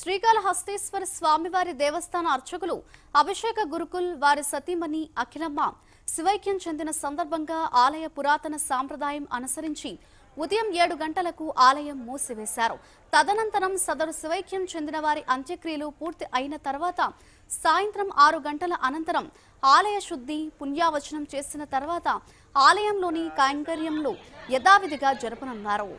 శ్రీకాళహస్తీశ్వర స్వామివారి దేవస్థాన అర్చకులు అభిషేక గురుకుల్ వారి సతీమణి అఖిలమ్మ శివైక్యం చెందిన సందర్భంగా ఆలయ పురాతన సాంప్రదాయం అనుసరించి ఉదయం 7 గంటలకు ఆలయం మూసివేశారు. తదనంతరం సదరు శివైక్యం చెందిన వారి అంత్యక్రియలు పూర్తి అయిన తర్వాత సాయంత్రం 6 గంటల అనంతరం ఆలయ శుద్ధి పుణ్యావచనం చేసిన తర్వాత ఆలయంలోని కైంకర్యంలో యథావిధిగా జరపనున్నారు.